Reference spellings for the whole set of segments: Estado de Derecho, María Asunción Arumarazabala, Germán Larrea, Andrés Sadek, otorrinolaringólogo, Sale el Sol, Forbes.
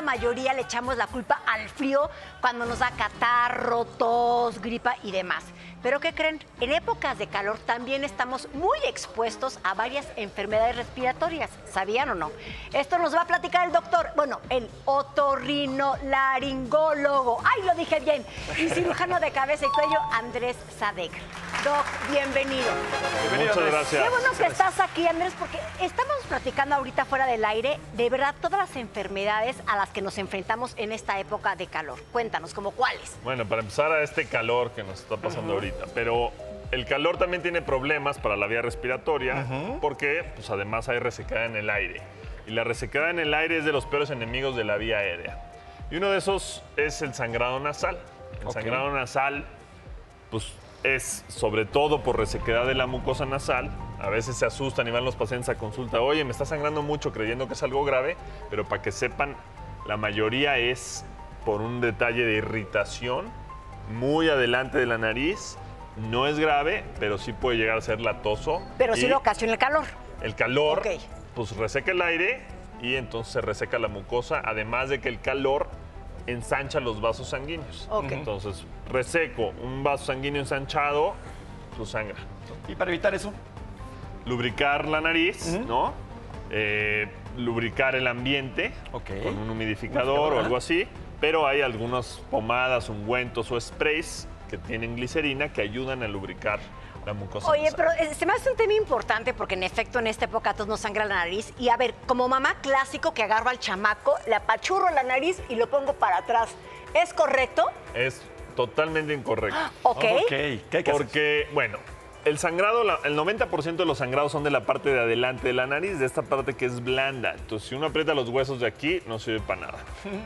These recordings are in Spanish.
la mayoría le echamos la culpa al frío cuando nos da catarro, tos, gripa y demás. Pero ¿qué creen? En épocas de calor también estamos muy expuestos a varias enfermedades respiratorias. ¿Sabían o no? Esto nos va a platicar el doctor, bueno, el otorrinolaringólogo. ¡Ay, lo dije bien! Y cirujano de cabeza y cuello, Andrés Sadek. Doc, bienvenido. Bienvenido. Muchas gracias. Qué bueno que estás aquí, Andrés, porque estamos platicando ahorita fuera del aire, de verdad, todas las enfermedades a las que nos enfrentamos en esta época de calor. Cuéntanos, ¿cómo cuáles? Bueno, para empezar, a este calor que nos está pasando ahorita, pero el calor también tiene problemas para la vía respiratoria, porque pues, además hay resequedad en el aire. Y la resequedad en el aire es de los peores enemigos de la vía aérea. Y uno de esos es el sangrado nasal. El sangrado nasal, pues, es sobre todo por resequedad de la mucosa nasal. A veces se asustan y van los pacientes a consulta. Oye, me está sangrando mucho, creyendo que es algo grave, pero para que sepan, la mayoría es por un detalle de irritación muy adelante de la nariz. No es grave, pero sí puede llegar a ser latoso. Pero sí lo ocasiona el calor. El calor, pues reseca el aire y entonces se reseca la mucosa, además de que el calor ensancha los vasos sanguíneos. Entonces, reseco, un vaso sanguíneo ensanchado, su sangra. ¿Y para evitar eso? Lubricar la nariz, ¿no? Lubricar el ambiente con un humidificador o algo así. Pero hay algunas pomadas, ungüentos o sprays que tienen glicerina que ayudan a lubricar la mucosa. Oye, pero se me hace un tema importante porque en efecto en esta época todos nos sangra la nariz. Y a ver, como mamá clásico que agarro al chamaco, le apachurro la nariz y lo pongo para atrás. ¿Es correcto? Es totalmente incorrecto. ¿Qué porque, bueno, el sangrado, el 90% de los sangrados son de la parte de adelante de la nariz, de esta parte que es blanda. Entonces, si uno aprieta los huesos de aquí, no sirve para nada.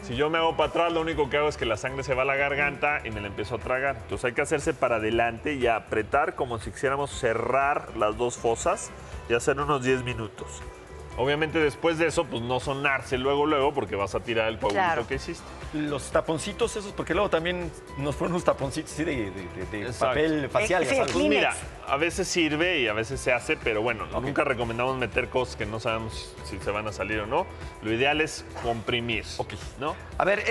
Si yo me hago para atrás, lo único que hago es que la sangre se va a la garganta y me la empiezo a tragar. Entonces, hay que hacerse para adelante y apretar como si quisiéramos cerrar las dos fosas y hacer unos 10 minutos. Obviamente, después de eso, pues no sonarse luego, porque vas a tirar el coagulito que hiciste. Los taponcitos esos, porque luego también nos ponen unos taponcitos así de papel facial. Pues mira, a veces sirve y a veces se hace, pero bueno, nunca recomendamos meter cosas que no sabemos si se van a salir o no. Lo ideal es comprimir, ¿no? A ver,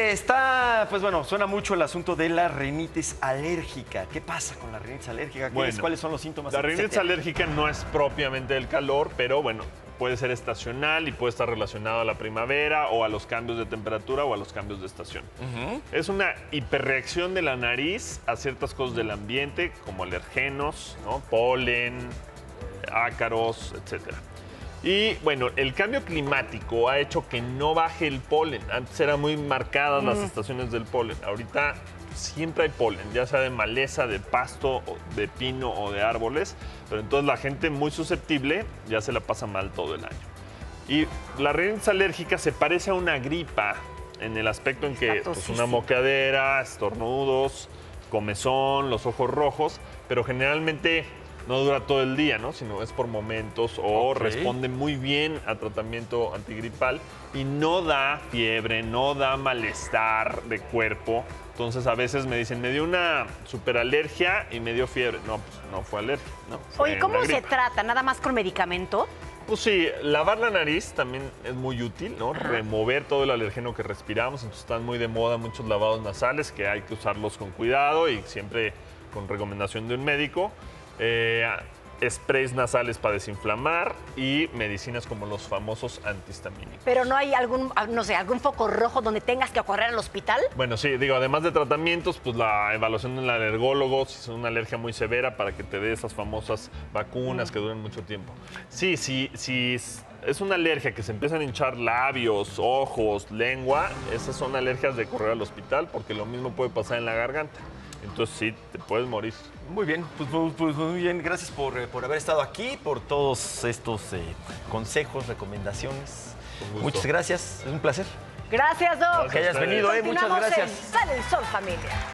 pues bueno, suena mucho el asunto de la rinitis alérgica. ¿Qué pasa con la rinitis alérgica? Bueno, ¿cuáles son los síntomas? La rinitis alérgica no es propiamente del calor, pero bueno, puede ser estacional y puede estar relacionado a la primavera o a los cambios de temperatura o a los cambios de estación. Es una hiperreacción de la nariz a ciertas cosas del ambiente, como alergenos, ¿no? Polen, ácaros, etc. Y bueno, el cambio climático ha hecho que no baje el polen. Antes eran muy marcadas las estaciones del polen. Ahorita siempre hay polen, ya sea de maleza, de pasto, de pino o de árboles, pero entonces la gente muy susceptible ya se la pasa mal todo el año. Y la rinitis alérgica se parece a una gripa en el aspecto en que pues, una mocadera, estornudos, comezón, los ojos rojos, pero generalmente no dura todo el día, ¿no? Sino es por momentos o responde muy bien a tratamiento antigripal y no da fiebre, no da malestar de cuerpo. Entonces, a veces me dicen, me dio una superalergia y me dio fiebre. No, pues no fue alergia, ¿no? Oye, ¿cómo se trata? ¿Nada más con medicamento? Pues sí, lavar la nariz también es muy útil, ¿no? Remover todo el alergeno que respiramos. Entonces, están muy de moda muchos lavados nasales que hay que usarlos con cuidado y siempre con recomendación de un médico. Sprays nasales para desinflamar y medicinas como los famosos antihistamínicos. ¿Pero no hay algún, no sé, algún foco rojo donde tengas que correr al hospital? Bueno, sí, digo, además de tratamientos, pues la evaluación del alergólogo, si es una alergia muy severa, para que te dé esas famosas vacunas que duran mucho tiempo. Sí, es una alergia que se empiezan a hinchar labios, ojos, lengua, esas son alergias de correr al hospital porque lo mismo puede pasar en la garganta. Entonces sí, te puedes morir. Muy bien, pues muy bien. Gracias por haber estado aquí, por todos estos consejos, recomendaciones. Muchas gracias, es un placer. Gracias, Doc. Que hayas venido, muchas gracias. Sale el Sol, familia.